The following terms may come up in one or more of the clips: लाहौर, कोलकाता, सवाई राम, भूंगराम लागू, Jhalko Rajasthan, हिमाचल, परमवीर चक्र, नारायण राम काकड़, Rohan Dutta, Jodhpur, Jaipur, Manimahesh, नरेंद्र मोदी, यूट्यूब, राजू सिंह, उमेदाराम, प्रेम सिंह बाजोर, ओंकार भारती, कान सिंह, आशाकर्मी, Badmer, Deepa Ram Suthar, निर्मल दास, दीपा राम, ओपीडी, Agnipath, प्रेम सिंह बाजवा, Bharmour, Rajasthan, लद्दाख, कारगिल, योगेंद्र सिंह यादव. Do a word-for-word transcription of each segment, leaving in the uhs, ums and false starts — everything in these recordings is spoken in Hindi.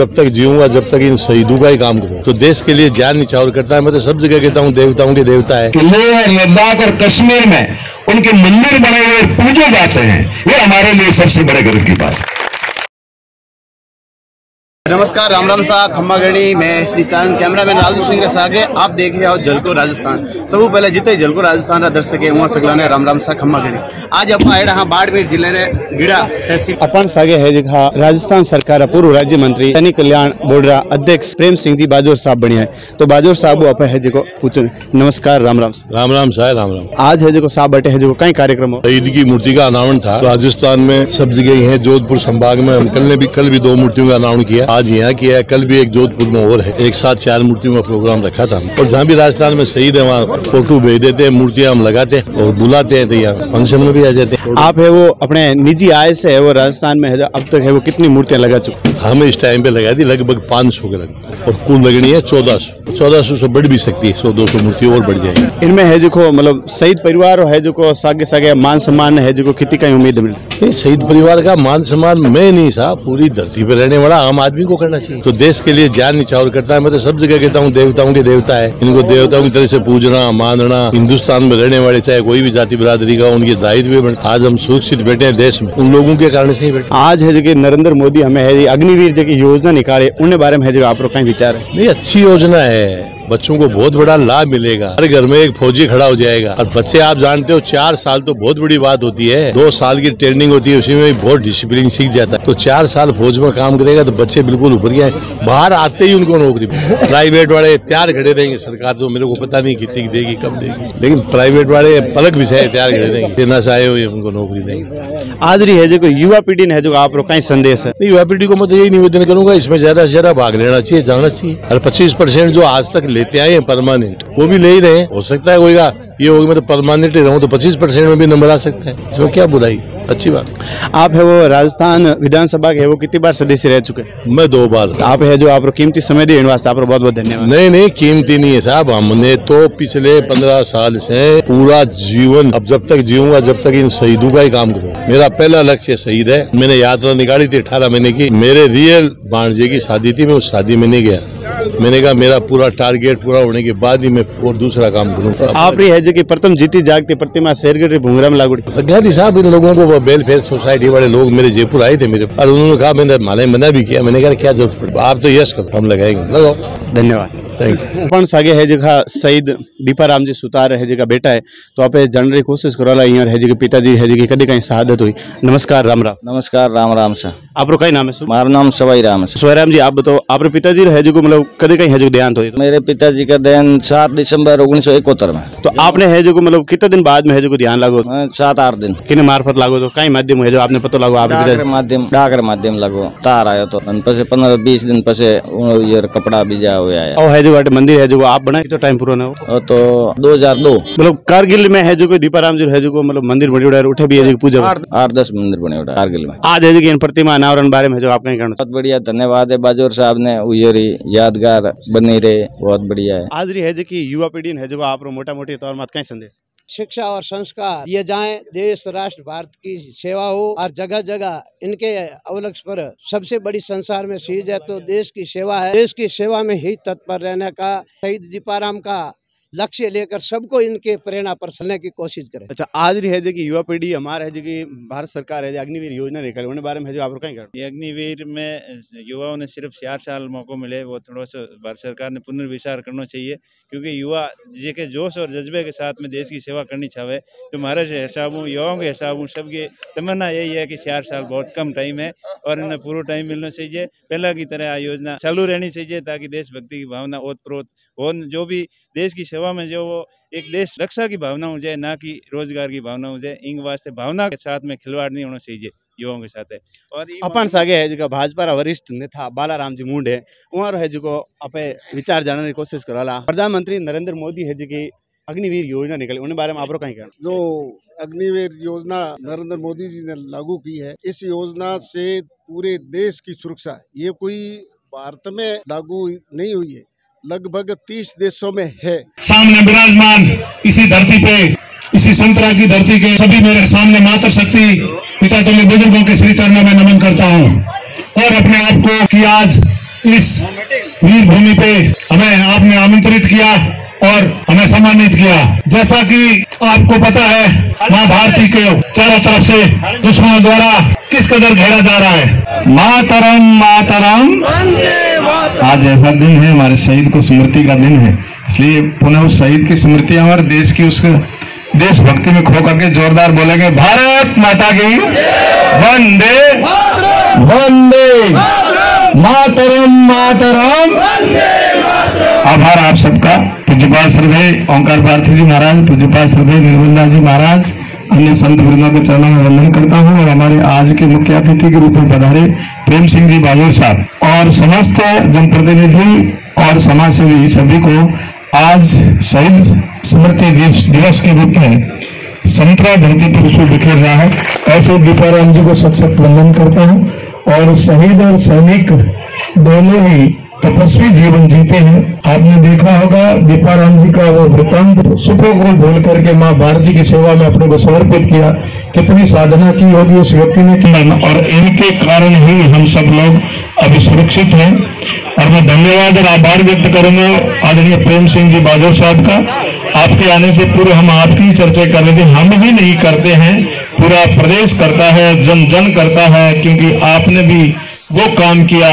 जब तक जीऊंगा जब तक इन शहीदों का ही काम करूँ, तो देश के लिए जान निछावर करता है। मैं तो सब जगह कहता हूँ देवताओं के देवता है। लेह लद्दाख और कश्मीर में उनके मंदिर बनाए हुए पूजे जाते हैं, ये हमारे लिए सबसे बड़े गर्व की बात है। नमस्कार, राम राम साहब, खम्मा गणी में श्री चांद कैमरामैन राजू सिंह के सागे आप देख रहे हो झलको राजस्थान। सब पहले जिते झलको राजस्थान दर्शक है वहां सगलाने राम राम साहब खम्मा गणी। आज अपना आए हाँ बाड़मेर जिले ने गिड़ा तहसील अपन सागे है जहाँ राजस्थान सरकार पूर्व राज्य मंत्री सैनिक कल्याण बोर्ड अध्यक्ष प्रेम सिंह जी बाजोर साहब बनिया है। तो बाजोर साहब आप है जो पूछे नमस्कार राम राम राम राम साहब राम राम। आज है जो साहब अटे है जो कई कार्यक्रम शहीद की मूर्ति का अनावरण था राजस्थान में, सब जगह है जोधपुर संभाग में। हम कल ने भी कल भी दो मूर्तियों का अनावरण किया, आज यहाँ किया है, कल भी एक जोधपुर में और है। एक साथ चार मूर्तियों का प्रोग्राम रखा था। और जहाँ भी राजस्थान में शहीद है वहाँ फोटो भेज देते हैं, मूर्तियाँ हम लगाते हैं और बुलाते हैं, तो यहाँ फंक्शन में भी आ जाते हैं। आप है वो अपने निजी आय से है वो राजस्थान में है अब तक है वो कितनी मूर्तियाँ लगा चुके? हमें इस टाइम पे लगा दी लगभग पाँच सौ के लगभग, और कुल लगनी है चौदह सौ। चौदह सौ से बढ़ भी सकती है, सौ दो सौ मूर्ति और बढ़ जाएगी। इनमें है जो मतलब शहीद परिवार है जो सागे सागे मान सम्मान है जो कितनी का उम्मीद मिले? शहीद परिवार का मान सम्मान मैं नहीं सा, पूरी धरती पे रहने वाला आम आदमी को करना चाहिए। तो देश के लिए जान निछावर करता है। मैं तो सब जगह कहता हूँ देवताओं के देवता है, इनको देवताओं की तरह से पूजना मानना। हिंदुस्तान में रहने वाले चाहे कोई भी जाति बिरादरी का उनके दायित्व भी बनता। आज हम सुरक्षित बैठे हैं देश में, उन लोगों के कारण से बैठे। आज है जो नरेंद्र मोदी हमें है अग्निवीर जो की योजना निकाले, उनके बारे में है जो आप लोग का विचार है? नहीं, अच्छी योजना है, बच्चों को बहुत बड़ा लाभ मिलेगा। हर घर में एक फौजी खड़ा हो जाएगा। और बच्चे आप जानते हो चार साल तो बहुत बड़ी बात होती है, दो साल की ट्रेनिंग होती है, उसी में बहुत डिसिप्लिन सीख जाता है। तो चार साल फौज में काम करेगा तो बच्चे बिल्कुल ऊपर गए, बाहर आते ही उनको नौकरी। प्राइवेट वाले तैयार खड़े रहेंगे, सरकार तो मेरे को पता नहीं कितनी देगी कब देगी, लेकिन प्राइवेट वाले पलक बिछाए तैयार खड़े रहेंगे, सेना से आए हुए उनको नौकरी देंगे। आज रही है जो युवा पीढ़ी ने जो आप लोग का संदेश है? युवा पीढ़ी को मैं तो यही निवेदन करूंगा, इसमें ज्यादा से ज्यादा भाग लेना चाहिए, जाना चाहिए। और पच्चीस परसेंट जो आज तक लेते आए हैं परमानेंट वो भी ले ही रहे हैं। हो सकता है कोई का ये होगी मैं तो परमानेंट ही रहूँ, तो पच्चीस परसेंट में भी नंबर आ सकता है, इसमें क्या बुराई, अच्छी बात। आप है वो राजस्थान विधानसभा के है वो कितनी बार सदस्य रह चुके? मैं दो बार। आप है जो आप कीमती समय देने वास्ते आपको बहुत बहुत धन्यवाद। नहीं नहीं कीमती नहीं है साहब, हमने तो पिछले पंद्रह साल से पूरा जीवन अब जब तक जीऊंगा जब तक इन शहीदों का ही काम करूँगा। मेरा पहला लक्ष्य शहीद है। मैंने यात्रा निकाली थी अठारह महीने की, मेरे रियल भांजे की शादी थी, मैं उस शादी में नहीं गया। मैंने कहा मेरा पूरा टारगेट पूरा होने के बाद ही मैं और दूसरा काम करूँगा। आप रही है जो की प्रथम जीती जागती प्रतिमा शेरगढ़ भूंगराम लागू साहब, इन लोगों को वेलफेयर सोसाइटी वाले लोग मेरे जयपुर आए थे मेरे, और उन्होंने कहा मैंने माले मना भी किया। मैंने कहा क्या जरूरत, आप तो यस करो, हम लगाएंगे, लगाओ। धन्यवाद, थैंक यू। अपन सागे है जगह शहीद दीपा राम जी सुतार है जगह बेटा है, तो आप जानने की कोशिश करो ला यार है जगह पिताजी है जगह कदी कहीं शहादत हुई। नमस्कार राम राम। नमस्कार राम राम सर। आप कई नाम है? मारा नाम सवाई राम है। सवाई राम जी आप बताओ आप पिताजी है जो मतलब कदी कहीं है जो देहांत हुई? मेरे पिताजी का देहांत सात दिसंबर उन्नीस सौ इकहत्तर में। तो आपने है जो मतलब कितने दिन बाद में है जो ध्यान लागो? सात आठ दिन। कितने मार्फत लागो तो कई माध्यम है जो आपने पता लगो? आप माध्यम डाकर माध्यम लगो तार आयो तो पंद्रह बीस दिन पे कपड़ा बीजा हुआ है। और है जो मंदिर है जो आप बनाए तो टाइम पूरा ना हो तो दो हजार दो मतलब कारगिल में है जो कोई दीपा राम जी है जो मतलब मंदिर बने उड़ा उठे भी है जो पूजा आठ दस मंदिर बने उड़ा कारगिल में। आज है जो प्रतिमा अनावरण बारे में जो आपका कहना? बहुत बढ़िया, धन्यवाद है बाजोर साहब ने, उयरी यादगार बनी रहे, बहुत बढ़िया है। आज रही है जो की युवा पीढ़ी है जो आप मोटा मोटी तौर में कई संदेश? शिक्षा और संस्कार दिए जाएं, देश राष्ट्र भारत की सेवा हो, और जगह जगह इनके अवलक्ष पर सबसे बड़ी संसार में चीज है तो देश की सेवा है। देश की सेवा में ही तत्पर रहने का शहीद दीपाराम का लक्ष्य लेकर सबको इनके प्रेरणा पर चलने की कोशिश करें। अच्छा, आज रही है जो की युवा पीढ़ी हमारा है जो की भारत सरकार है अग्निवीर योजना निकाली, उन्हें बारे में जो आप कहीं कर? अग्निवीर में युवाओं ने सिर्फ चार साल मौको मिले, वो थोड़ा सा भारत सरकार ने पुनर्विचार करना चाहिए, क्योंकि युवा जी के जोश और जज्बे के साथ में देश की सेवा करनी चाहे। तो हमारे हिसाब हूँ युवाओं के हिसाब हूँ सबकी तमन्ना यही है की चार साल बहुत कम टाइम है और इन्हें पूरा टाइम मिलना चाहिए। पहला की तरह योजना चालू रहनी चाहिए ताकि देशभक्ति की भावना ओत प्रोत हो, जो भी देश की सेवा में जो वो एक देश रक्षा की भावना हो जाए, ना कि रोजगार की भावना हो जाए। इंग वास्ते भावना के साथ में खिलवाड़ नहीं होना चाहिए युवाओं के साथ है। और अपन सागे है जो भाजपा का वरिष्ठ नेता बालाराम जी मुंडे वहाँ है जो अपने विचार जानने की कोशिश कराला। प्रधानमंत्री नरेंद्र मोदी है जो की अग्निवीर योजना निकली, उनके बारे में आप लोग कहीं कहना? जो अग्निवीर योजना नरेंद्र मोदी जी ने लागू की है, इस योजना से पूरे देश की सुरक्षा, ये कोई भारत में लागू नहीं हुई है, लगभग तीस देशों में है। सामने विराजमान इसी धरती पे, इसी संतरा की धरती के सभी मेरे सामने मातृशक्ति पिता तुल्य बुजुर्गों के श्री चरणों में नमन करता हूँ, और अपने आप को कि आज इस वीर भूमि पे हमें आपने आमंत्रित किया और हमें सम्मानित किया। जैसा कि आपको पता है माँ भारती के चारों तरफ से दुश्मनों द्वारा किस कदर घेरा जा रहा है। मातरम मातरम। आज ऐसा दिन है, हमारे शहीद को स्मृति का दिन है, इसलिए पुनः उस शहीद की स्मृति हमारे देश की उसके देशभक्ति में खो करके जोरदार बोलेंगे भारत माता की वंदे वंदे मातरम मातरम। आभार आप सबका। पूज्यपाल श्रद्धेय ओंकार भारती जी महाराज, पूज्यपाल श्रद्धेय निर्मलदा जी महाराज, अन्य संत वृंदों के चरणों में वंदन करता हूँ। और हमारे आज के मुख्य अतिथि के रूप में पधारे प्रेम सिंह जी बाजोर साहब और समस्त जनप्रतिनिधि और समाज सेवी सभी को आज शहीद स्मृति दिवस के रूप में संतरा धरती पर उसको बिखेर रहा है। ऐसे दीपा राम जी को सत सत वंदन करता हूँ। और शहीद और सैनिक दोनों ही तपस्वी जीवन जीते हैं। आपने देखा होगा दीपा राम जी का वो वृतांत, सुबह को बोल करके माँ भारती की सेवा में अपने को समर्पित किया। कितनी साधना की होगी उस व्यक्ति ने की, और इनके कारण ही हम सब लोग अभी सुरक्षित हैं। और मैं धन्यवाद और आभार व्यक्त करूंगा आदरणीय प्रेम सिंह जी बाजवा साहब का। आपके आने से पूर्व हम आपकी चर्चा कर रहे थे, हम भी नहीं करते हैं, पूरा प्रदेश करता है, जन जन करता है, क्योंकि आपने भी वो काम किया।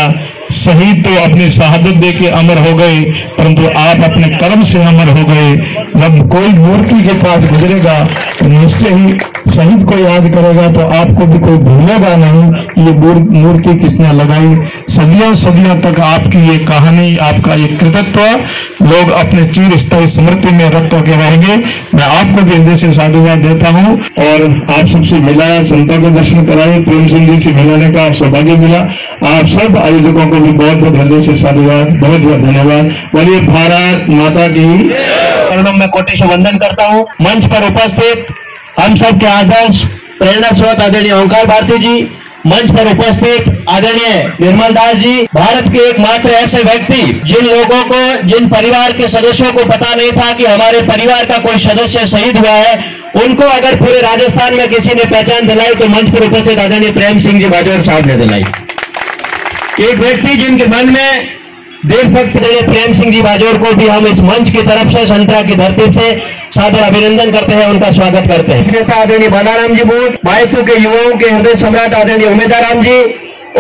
शहीद तो अपनी शहादत दे के अमर हो गए, परंतु आप अपने कर्म से अमर हो गए। जब कोई मूर्ति के पास गुजरेगा तो निश्चय ही शहीद को याद करेगा, तो आपको भी कोई भूलेगा नहीं ये मूर्ति किसने लगाई। सदियों सदियों तक आपकी ये कहानी, आपका ये कृतित्व लोग अपने चिरस्थायी स्मृति में रख करके रहेंगे। मैं आपको भी हृदय से साधुवाद देता हूँ। और आप सबसे मिलाया, संतों के दर्शन कराए, प्रेम सिंह जी से मिलाने का सौभाग्य मिला। आप सब आयोजकों को भी बहुत बहुत हृदय से साधुवाद, बहुत बहुत धन्यवाद। बोलिए भारत माता की। प्रणाम में कोटि से वंदन करता हूँ। मंच पर उपस्थित हम सब के आदर्श प्रेरणा स्रोत आदरणीय ओंकार भारती जी, मंच पर उपस्थित आदरणीय निर्मल दास जी। भारत के एकमात्र ऐसे व्यक्ति जिन लोगों को, जिन परिवार के सदस्यों को पता नहीं था कि हमारे परिवार का कोई सदस्य शहीद हुआ है, उनको अगर पूरे राजस्थान में किसी ने पहचान दिलाई तो मंच पर उपस्थित आदरणीय प्रेम सिंह जी बाजवा साहब ने दिलाई। एक व्यक्ति जिनके मन में देशभक्त रहे प्रेम सिंह जी बाजवा को भी हम इस मंच की तरफ से, संतरा की धरती से सादर अभिनंदन करते हैं, उनका स्वागत करते हैं। नेता आदरणीय बालाराम जी बोल, मायसू के युवाओं के हृदय सम्राट आदरणीय उमेदाराम जी।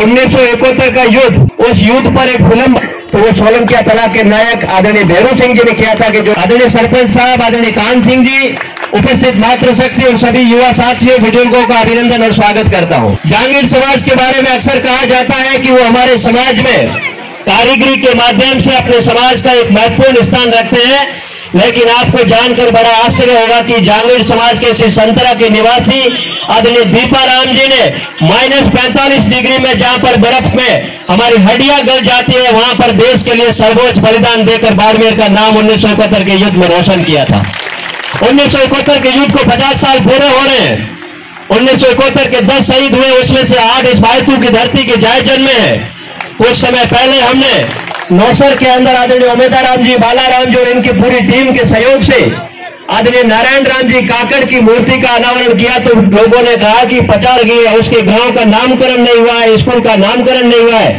उन्नीस सौ इकहत्तर का युद्ध, उस युद्ध पर एक फिल्म तो वो सोलंकिया तला के नायक आदरणीय भैरू सिंह जी ने किया था। कि जो आदरणीय सरपंच साहब आदरणीय कान सिंह जी, उपस्थित मातृशक्ति और सभी युवा साथियों, बुजुर्गों का अभिनंदन और स्वागत करता हूँ। जहांगीर समाज के बारे में अक्सर कहा जाता है कि वो हमारे समाज में कारीगरी के माध्यम से अपने समाज का एक महत्वपूर्ण स्थान रखते हैं, लेकिन आपको जानकर बड़ा आश्चर्य होगा कि जांगीर समाज के श्री संतरा के निवासी आदरणीय दीपा राम जी ने माइनस पैंतालीस डिग्री में, जहां पर बर्फ में हमारी हड्डियां गल जाती है, वहां पर देश के लिए सर्वोच्च बलिदान देकर बाड़मेर का नाम उन्नीस सौ इकहत्तर के युद्ध में रोशन किया था। उन्नीस सौ इकहत्तर के युद्ध को पचास साल पूरे हो रहे हैं। उन्नीस सौ इकहत्तर के दस शहीद हुए, उसमें से आठ इस मायतू की धरती के जायजन में है। कुछ समय पहले हमने नौसर के अंदर आदरणीय उमेदाराम जी, बालाराम जी और इनकी पूरी टीम के सहयोग से आदरणीय नारायण राम जी काकड़ की मूर्ति का अनावरण किया, तो लोगों ने कहा कि पचार गई है, उसके गांव का नामकरण नहीं हुआ है, स्कूल का नामकरण नहीं हुआ है।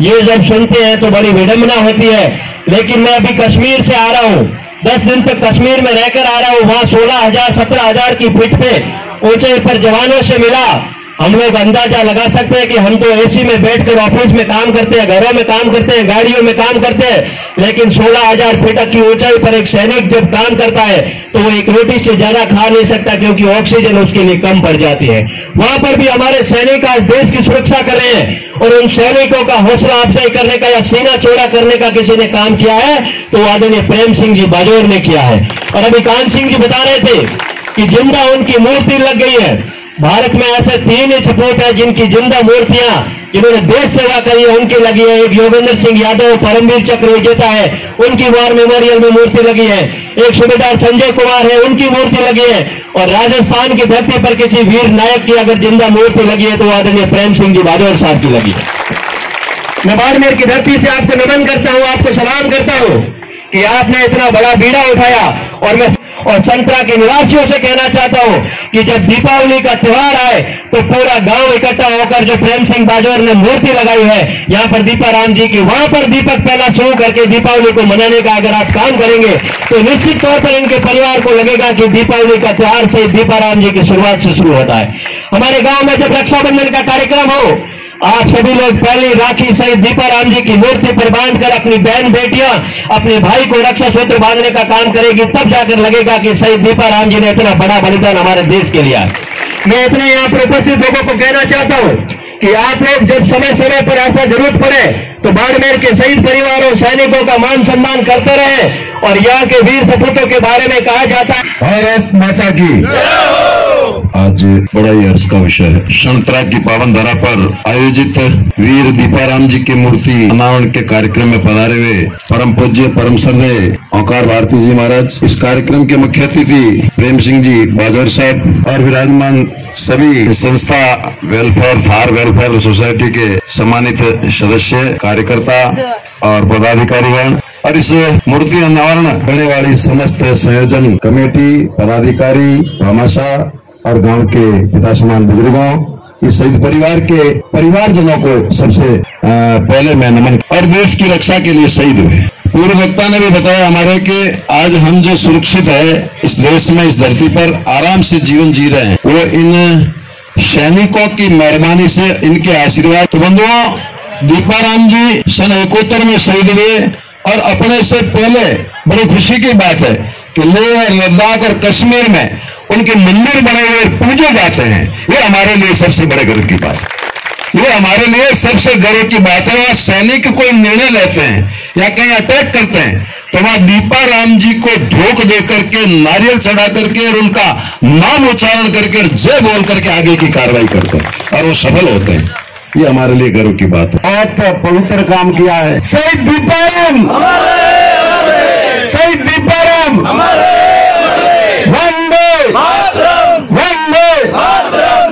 ये जब सुनते हैं तो बड़ी विडम्बना होती है। लेकिन मैं अभी कश्मीर से आ रहा हूँ, दस दिन तक कश्मीर में रहकर आ रहा हूँ। वहाँ सोलह हजार सत्रह हजार की फीट पे ऊंचाई पर जवानों से मिला। हम लोग अंदाजा लगा सकते हैं कि हम तो एसी में बैठकर ऑफिस में काम करते हैं, घरों में काम करते हैं, गाड़ियों में काम करते हैं, लेकिन सोलह हजार फीट की ऊंचाई पर एक सैनिक जब काम करता है तो वो एक रोटी से ज्यादा खा नहीं सकता, क्योंकि ऑक्सीजन उसके लिए कम पड़ जाती है। वहां पर भी हमारे सैनिक आज देश की सुरक्षा कर रहे हैं, और उन सैनिकों का हौसला अफजाई करने का या सीना चौड़ा करने का किसी ने काम किया है तो आदरणीय प्रेम सिंह जी बाजवा ने किया है। और अभी कान सिंह जी बता रहे थे कि जिंदा उनकी मूर्ति लग गई है। भारत में ऐसे तीन ही सपूत है जिनकी जिंदा मूर्तियां, जिन्होंने देश सेवा करी है, उनकी लगी है। एक योगेंद्र सिंह यादव परमवीर चक्र विजेता है, उनकी वॉर मेमोरियल में मूर्ति लगी है। एक सूबेदार संजय कुमार है, उनकी मूर्ति लगी है। और राजस्थान की धरती पर किसी वीर नायक की अगर जिंदा मूर्ति लगी है तो आदरणीय प्रेम सिंह जी बाजवा साहब की लगी है। मैं बाड़मेर की धरती से आपको नमन करता हूँ, आपको सलाम करता हूँ कि आपने इतना बड़ा बीड़ा उठाया। और मैं और संतरा के निवासियों से कहना चाहता हूं कि जब दीपावली का त्योहार आए तो पूरा गांव इकट्ठा होकर जो प्रेम सिंह बाजौर ने मूर्ति लगाई है यहां पर दीपाराम जी की, वहां पर दीपक पहला शुरू करके दीपावली को मनाने का अगर आप काम करेंगे तो निश्चित तौर पर इनके परिवार को लगेगा कि दीपावली का त्योहार से दीपाराम जी की शुरुआत से शुरू होता है। हमारे गाँव में जब रक्षाबंधन का कार्यक्रम हो, आप सभी लोग पहली राखी सहित दीपाराम जी की मूर्ति पर बांधकर अपनी बहन बेटियां अपने भाई को रक्षा सूत्र बांधने का काम करेगी, तब जाकर लगेगा कि शहीद दीपाराम जी ने इतना बड़ा बलिदान हमारे देश के लिए। मैं इतने यहाँ पर उपस्थित लोगों को कहना चाहता हूँ कि आप लोग जब समय समय पर ऐसा जरूरत पड़े तो बाड़मेर के शहीद परिवारों सैनिकों का मान सम्मान करते रहे। और यहाँ के वीर सपूतों के बारे में कहा जाता है भारत माता की। आज बड़ा ही हर्ष का विषय है, संतरा की पावन धरा पर आयोजित वीर दीपाराम जी की मूर्ति अनावरण के कार्यक्रम में पधारे हुए परम पूज्य परम संत ओंकार भारती जी महाराज, इस कार्यक्रम के मुख्य अतिथि प्रेम सिंह जी बाजौर साहब और विराजमान सभी संस्था वेलफेयर फार वेलफेयर सोसाइटी के सम्मानित सदस्य कार्यकर्ता और पदाधिकारीगण और इस मूर्ति अनावरण करने वाली समस्त संयोजन कमेटी पदाधिकारी भामाशाह और गांव के पिता समान बुजुर्गों, इस शहीद परिवार के परिवारजनों को सबसे पहले मैं नमन और देश की रक्षा के लिए शहीद हुए। पूर्व वक्ता ने भी बताया हमारे कि आज हम जो सुरक्षित है इस देश में इस धरती पर आराम से जीवन जी रहे हैं वो इन सैनिकों की मेहरबानी से, इनके आशीर्वाद। तो बंधुओं, दीपाराम जी सन इकहत्तर में शहीद हुए और अपने से पहले बड़ी खुशी की बात है कि लेह लद्दाख और कश्मीर में उनके मंदिर बने हुए पूजे जाते हैं। ये हमारे लिए सबसे बड़े गर्व की बात है, ये हमारे लिए सबसे गर्व की बात है। वहां सैनिक कोई निर्णय लेते हैं या कहीं अटैक करते हैं तो वहां दीपाराम जी को धोख दे करके नारियल चढ़ा करके और उनका नाम उच्चारण करके और जय बोल करके आगे की कार्रवाई करते हैं और वो सफल होते हैं। ये हमारे लिए गर्व की बात है। बहुत पवित्र काम किया है शहीद दीपाराम, शहीद दीपाराम वंदे वंदे।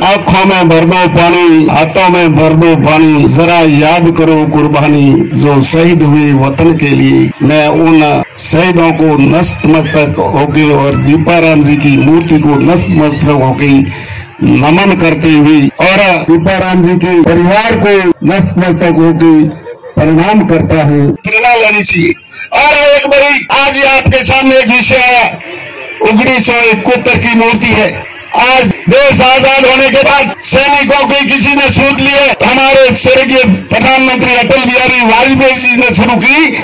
आंखों में भर दो पानी, हाथों में भर दो पानी, जरा याद करो कुर्बानी जो शहीद हुए वतन के लिए। मैं उन शहीदों को नतमस्तक होके और दीपाराम जी की मूर्ति को नतमस्तक होके नमन करते हुए और दीपाराम जी के परिवार को नतमस्तक होके प्रणाम करता हूँ। प्रेरणा लेनी चाहिए। और एक बड़ी आज आपके सामने एक विषय आया, उन्नीस सौ इकहत्तर की मूर्ति है। आज देश आजाद होने के बाद सैनिकों को किसी ने सूद लिए, हमारे स्वर्गीय प्रधानमंत्री अटल बिहारी वाजपेयी जी ने शुरू की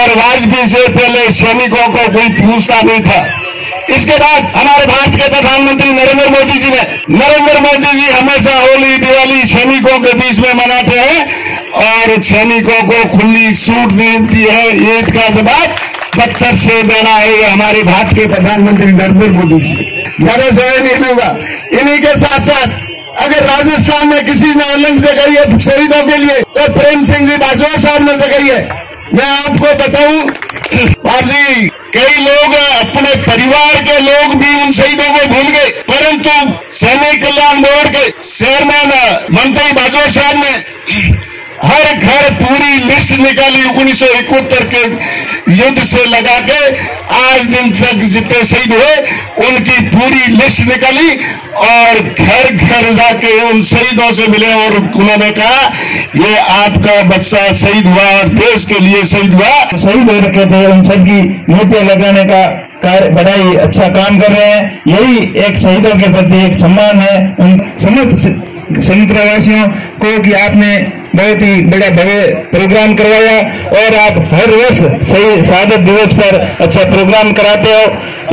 और वाजपेयी से पहले सैनिकों को कोई पूछता नहीं था। इसके बाद हमारे भारत के प्रधानमंत्री नरेंद्र मोदी जी ने नरेंद्र मोदी जी हमेशा होली दिवाली सैनिकों के बीच में मनाते हैं और सैनिकों को खुली छूट देती है। ईद का जवाब बत्तर से देना है, ये हमारे भारत के प्रधानमंत्री नरेंद्र मोदी जी। ज्यादा समय नहीं लूंगा। इन्हीं के साथ साथ अगर राजस्थान में किसी ने अलग जगह है शहीदों के लिए तो प्रेम सिंह जी बाजौर साहब ने जगह है। मैं आपको बताऊं बाब जी, कई लोग अपने परिवार के लोग भी उन शहीदों को भूल गए, परंतु सैनिक कल्याण बोर्ड के चेयरमैन मंत्री बाजौर साहब ने हर घर पूरी लिस्ट निकाली उन्नीस सौ इकहत्तर के युद्ध से लगा के आज दिन तक जितने शहीद हुए उनकी पूरी लिस्ट निकाली और घर घर जाके उन शहीदों से मिले और उन्होंने कहा ये आपका बच्चा शहीद हुआ और देश के लिए शहीद हुआ। शहीद हो रखे थे, उन सबकी मूर्तियां लगाने का कार्य बड़ा ही अच्छा काम कर रहे हैं। यही एक शहीदों के प्रति एक सम्मान है। उन समस्त संतवासियों को कि आपने बहुत ही बड़ा भव्य प्रोग्राम करवाया और आप हर वर्ष सही शहादत दिवस पर अच्छा प्रोग्राम कराते हो,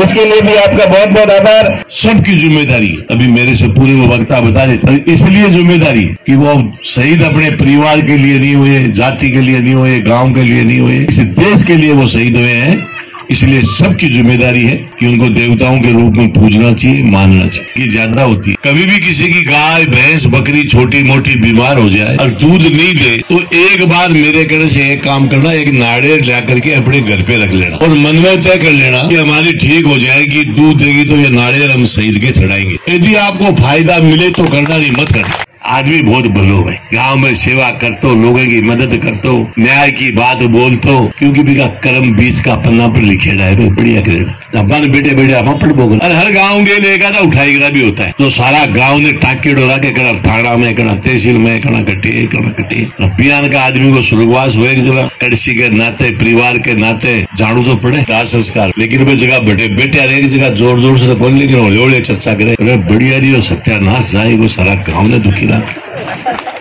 इसके लिए भी आपका बहुत बहुत आभार। सबकी जिम्मेदारी अभी मेरे से पूरे वक्ता बता देता, इसलिए जिम्मेदारी कि वो शहीद अपने परिवार के लिए नहीं हुए, जाति के लिए नहीं हुए, गाँव के लिए नहीं हुए, इस देश के लिए वो शहीद हुए हैं। इसलिए सबकी जिम्मेदारी है कि उनको देवताओं के रूप में पूजना चाहिए, मानना चाहिए। ये ज्यादा होती है। कभी भी किसी की गाय भैंस बकरी छोटी मोटी बीमार हो जाए और दूध नहीं दे तो एक बार मेरे कहने से एक काम करना, एक नारियल ला करके अपने घर पे रख लेना और मन में तय कर लेना कि हमारी ठीक हो जाएगी, दूध देगी तो ये नारियल हम शहीद के चढ़ाएंगे। यदि आपको फायदा मिले तो करना, नहीं मत करना। आदमी बहुत भलो है। गांव में सेवा करतो, लोगों की मदद करतो, न्याय की बात बोलतो, क्योंकि बिका कर्म बीस का पन्ना पर लिखे जाए भाई बढ़िया करेगा। अपन बेटे बेटे आप पढ़ बोल अरे हर गांव के लेगा ना उठाई गया भी होता है तो सारा गांव ने टाके डोरा के कड़ा थाना में कड़ा तहसील में कड़ा कटे कड़ा कटे बिहार का आदमी को स्वर्गवास हुए जरा एडसी के नाते परिवार के नाते झाड़ू तो पड़े दाह संस्कार। लेकिन वे जगह बेटे बेटे अरे जगह जोर जोर से बोल लेकिन चर्चा करे अरे बढ़िया रही हो सत्यानाश जाए वो सारा गाँव ने दुखी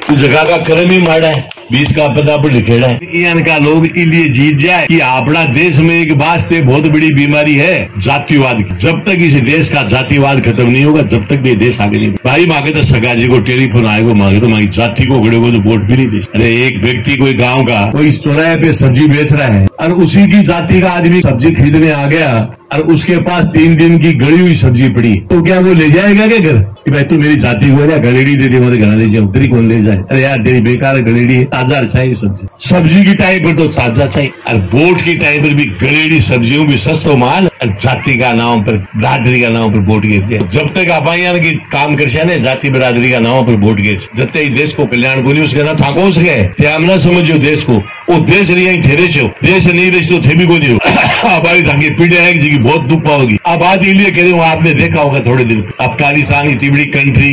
तू जगह का कर्म ही माड़ा है बीस का पता पर लिखेड़ा है। इन का लोग इलिए जीत जाए कि आपड़ा देश में एक वास्ते बहुत बड़ी बीमारी है जातिवाद की। जब तक इस देश का जातिवाद खत्म नहीं होगा जब तक ये देश आगे नहीं। भाई मांगे तो सगा जी को टेलीफोन आए को मांगे तो मांगी जाति को उगड़े को तो वोट भी नहीं दे। अरे एक व्यक्ति कोई गाँव का कोई चौराहे पे सब्जी बेच रहा है और उसी की जाति का आदमी सब्जी खरीदने आ गया और उसके पास तीन दिन की गड़ी हुई सब्जी पड़ी तो क्या वो ले जाएगा क्या घर कि भाई तू मेरी जाति को गलेड़ी दे दे मुझे घर ले जाओ तेरी कौन ले जाए। अरे यार तेरी बेकार गलेड़ी है ताजा चाहिए सब्जी सब्जी की टाइम पर तो ताजा चाहिए और बोट की टाइम पर भी गलेड़ी सब्जियों भी सस्तो माल और जाति का नाम पर बरादरी का नाम पर वोट गिरती है। जब तक आप की काम कर जाति बरादरी का नाम पर वोट गिर जब तक देश को कल्याण को नहीं उसके ना था पहुंच गए हम ना समझो देश को वो देश नहीं ठेरे छो देश नहीं रही तो थे भी को नहीं हमारी ताकि पीढ़िया है जी बहुत दुख पाओगी। अब आज इसलिए कह रही हूँ आपने देखा होगा थोड़े दिन अफगानिस्तान इतनी बड़ी कंट्री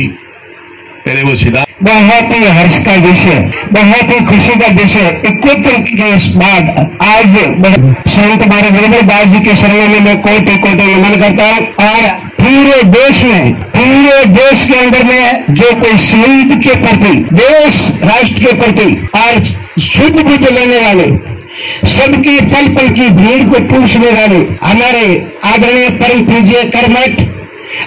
पहले वो सीधा बहुत ही हर्ष का विषय बहुत ही खुशी का विषय इकहत्तर के बाद आज संत हमारे रविदास जी के शरण में मैं कोटि कोटि नमन करता हूँ और पूरे देश में पूरे देश के अंदर में जो कोई शहीद के प्रति देश राष्ट्र के प्रति और शुद्ध बुद्ध लेने वाले सबकी पल पल की भीड़ को पूछने वाले हमारे आदरणीय परम पूज्य कर्मठ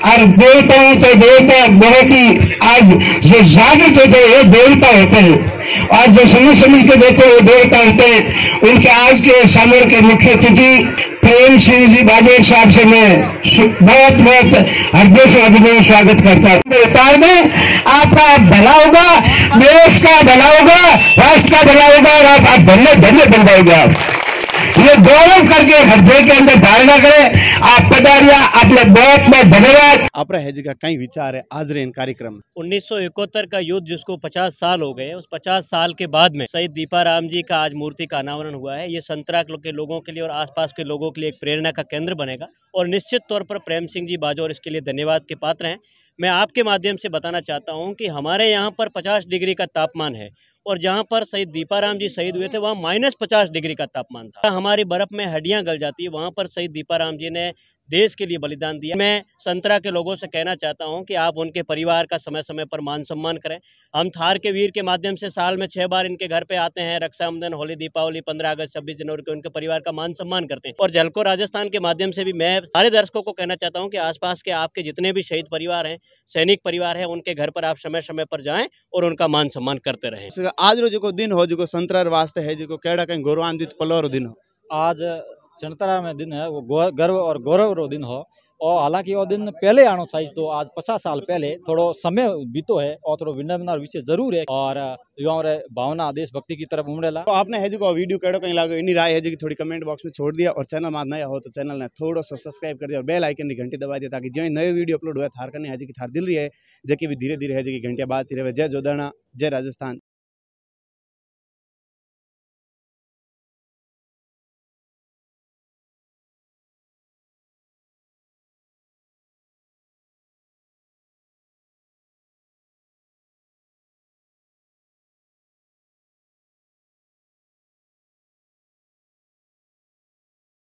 और देवताओं तो देवता बहुत ही आज जो जागृत होते हैं वो देवता होते हैं और जो समझ समझ के देते हैं वो देवता होते हैं। उनके आज के समर के मुख्य अतिथि प्रेम सिंह जी बाजेर साहब से मैं बहुत बहुत हृदय से अभिनंदन स्वागत करता हूँ। व्यापार में आपका भला होगा देश का भला होगा राष्ट्र का भला होगा और आप धन्य धन्य बन जाओगे। आप ये गौरव करके हृदय के अंदर धारणा करें आप पधारिया आपने बहुत बहुत धन्यवाद। आप जगह कई विचार है आज रे इन कार्यक्रम उन्नीस सौ इकहत्तर का युद्ध जिसको पचास साल हो गए उस पचास साल के बाद में शहीद दीपा राम जी का आज मूर्ति का अनावरण हुआ है। ये संतरा के लोगों के लिए और आसपास के लोगों के लिए एक प्रेरणा का केंद्र बनेगा और निश्चित तौर पर प्रेम सिंह जी बाजौर इसके लिए धन्यवाद के पात्र हैं। मैं आपके माध्यम से बताना चाहता हूँ कि हमारे यहाँ पर पचास डिग्री का तापमान है और जहाँ पर शहीद दीपाराम जी शहीद हुए थे वहाँ माइनस पचास डिग्री का तापमान था। हमारी बर्फ़ में हड्डियाँ गल जाती है वहाँ पर शहीद दीपाराम जी ने देश के लिए बलिदान दिया। मैं संतरा के लोगों से कहना चाहता हूं कि आप उनके परिवार का समय समय पर मान सम्मान करें। हम थार के वीर के माध्यम से साल में छह बार इनके घर पे आते हैं रक्षाबंधन होली दीपावली पंद्रह अगस्त छब्बीस जनवरी के उनके परिवार का मान सम्मान करते हैं। और झलको राजस्थान के माध्यम से भी मैं सारे दर्शकों को कहना चाहता हूँ कि आसपास के आपके जितने भी शहीद परिवार हैं सैनिक परिवार है उनके घर पर आप समय समय पर जाएं और उनका मान सम्मान करते रहें। आज रो जो दिन हो जो संतरा वास्ते है जो कहड़ा कहीं गौरवान्वित पल और दिन हो आज जनता में दिन है वो गर्व और गौरव रो दिन हो और हालांकि वो दिन पहले आनो चाहिए तो आज पचास साल पहले थोड़ो समय बीतो है और थोड़ा विनम्र विषय जरूर है और युवाओं रे भावना देशभक्ति की तरफ उमड़ेला। तो आपने है जो वीडियो कड़ो कहीं लागो इन राय है जो कि थोड़ी कमेंट बॉक्स में छोड़ दिया और चैनल मार नया हो तो चैनल ने थोड़ा सा सब्सक्राइब कर दिया और बेल आइकन की घंटी दबा दिया ताकि जो नए वीडियो अपलोड हुआ थार करने है जी की थार दिल रही है जो कि भी धीरे धीरे है जी की घंटे बाद जय जोधाना जय राजस्थान।